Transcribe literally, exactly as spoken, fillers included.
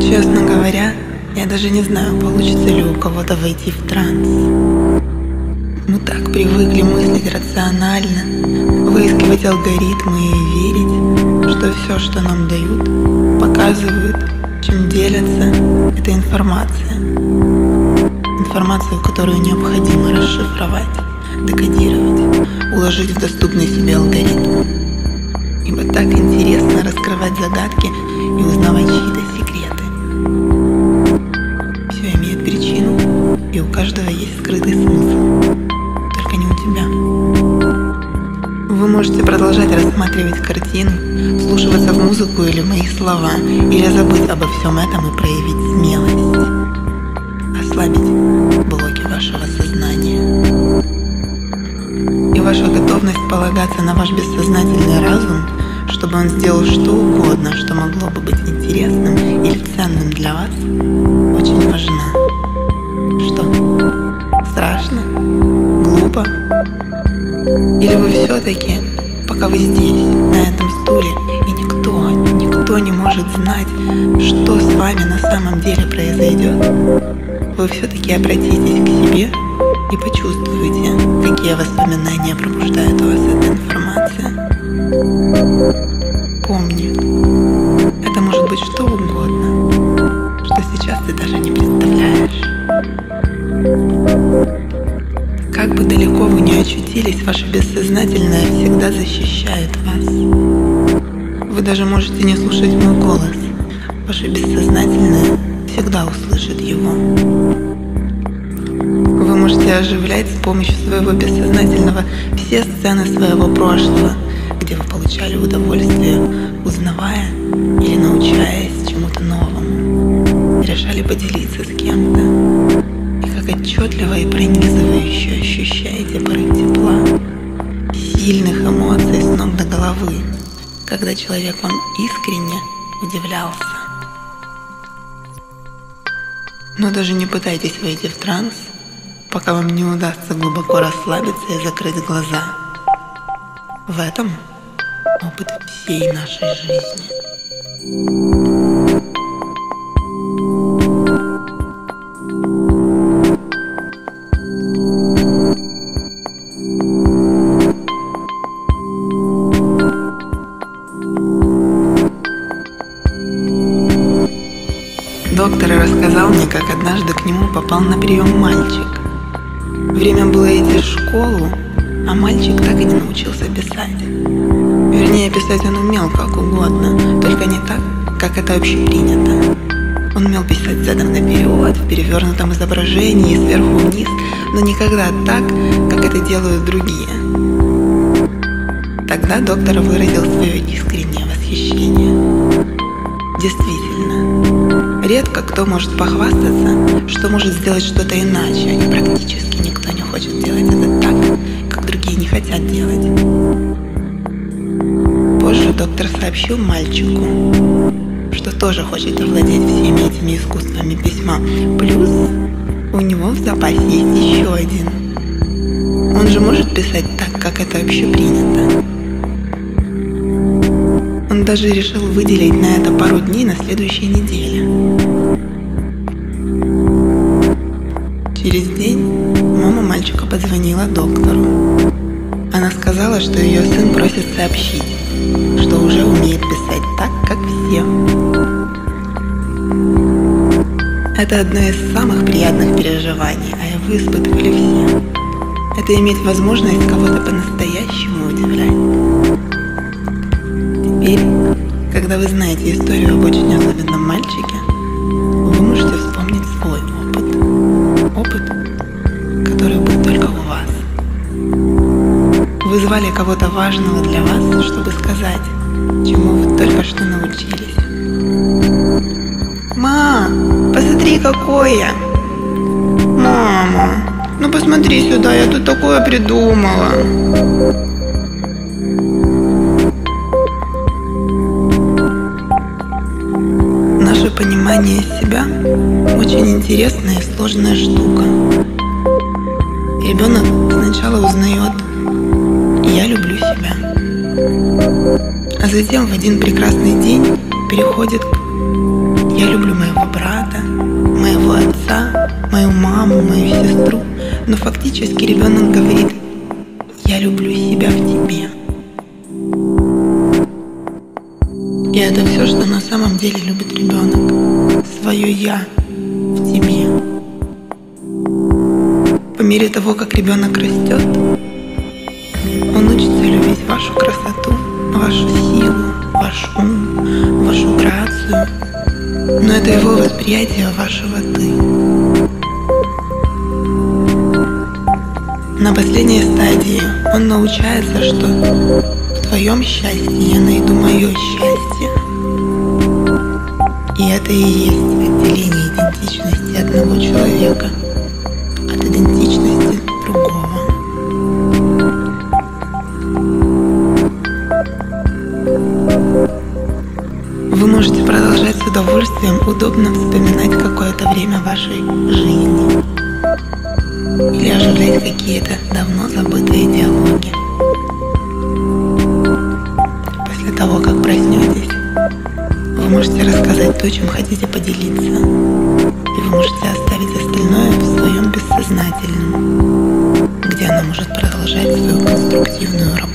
Честно говоря, я даже не знаю, получится ли у кого-то войти в транс. Мы так привыкли мыслить рационально, выискивать алгоритмы и верить, что все, что нам дают, показывают, чем делятся, это информация. Информацию, которую необходимо расшифровать, декодировать, уложить в доступный себе алгоритм. Ибо так интересно раскрывать загадки и узнавать чьи-то секреты. Все имеет причину, и у каждого есть скрытый смысл, только не у тебя. Вы можете продолжать рассматривать картину, вслушиваться в музыку или мои слова, или забыть обо всем этом и проявить смелость, ослабить блоки вашего сознания. И ваша готовность полагаться на ваш бессознательный разум, чтобы он сделал что угодно, что могло бы быть интересным или ценным для вас, очень важна. Что? Страшно? Глупо? Или вы все-таки, пока вы здесь, на этом стуле, и никто, никто не может знать, что с вами на самом деле произойдет, вы все-таки обратитесь к себе и почувствуйте, какие воспоминания пробуждает у вас эта информация. Помни, это может быть что угодно, что сейчас ты даже не представляешь. Как бы далеко вы ни очутились, ваше бессознательное всегда защищает вас. Вы даже можете не слушать мой голос, ваше бессознательное всегда услышит его. Вы можете оживлять с помощью своего бессознательного все сцены своего прошлого, где вы получали удовольствие, узнавая или научаясь чему-то новому, решали поделиться с кем-то, и как отчетливо и пронизывающе ощущаете порыв тепла, сильных эмоций с ног до головы, когда человек вам искренне удивлялся. Но даже не пытайтесь войти в транс, пока вам не удастся глубоко расслабиться и закрыть глаза. В этом опыт всей нашей жизни. Доктор рассказал мне, как однажды к нему попал на прием мальчик. Время было идти в школу, а мальчик так и не научился писать. Вернее, писать он умел как угодно, только не так, как это общепринято. Он умел писать задом наперед, в перевернутом изображении, сверху вниз, но никогда так, как это делают другие. Тогда доктор выразил свое искреннее восхищение. Действительно, редко кто может похвастаться, что может сделать что-то иначе, и практически никто не хочет делать это так, как другие не хотят делать. Позже доктор сообщил мальчику, что тоже хочет овладеть всеми этими искусствами письма, плюс у него в запасе есть еще один. Он же может писать так, как это общепринято. Он даже решил выделить на это пару дней на следующей неделе. Через день мама мальчика позвонила доктору. Она сказала, что ее сын просит сообщить, что уже умеет писать так, как все. Это одно из самых приятных переживаний, а его испытывали все. Это иметь возможность кого-то по-настоящему удивлять. Теперь, когда вы знаете историю об очень особенном мальчике, вы можете вспомнить свой опыт. Опыт, который был только у вас. Вы звали кого-то важного для вас, чтобы сказать, чему вы только что научились. «Мам, посмотри, какой я!» «Мама, ну посмотри сюда, я тут такое придумала!» Понимание себя – очень интересная и сложная штука. И Ребенок сначала узнает «я люблю себя», а затем в один прекрасный день переходит к «я люблю моего брата, моего отца, мою маму, мою сестру», но фактически ребенок говорит «я люблю себя в тебе». И это все, что на самом деле любит ребенок, свое «я» в тебе. По мере того, как ребенок растет, он учится любить вашу красоту, вашу силу, ваш ум, вашу грацию, но это его восприятие вашего «ты». На последней стадии он научается, что в твоем счастье я найду мое счастье. И это и есть отделение идентичности одного человека от идентичности другого. Вы можете продолжать с удовольствием удобно вспоминать какое-то время вашей жизни или оживлять какие-то давно забытые диалоги. После того, как проснетесь, вы можете рассказать то, чем хотите поделиться, и вы можете оставить остальное в своем бессознательном, где оно может продолжать свою конструктивную работу.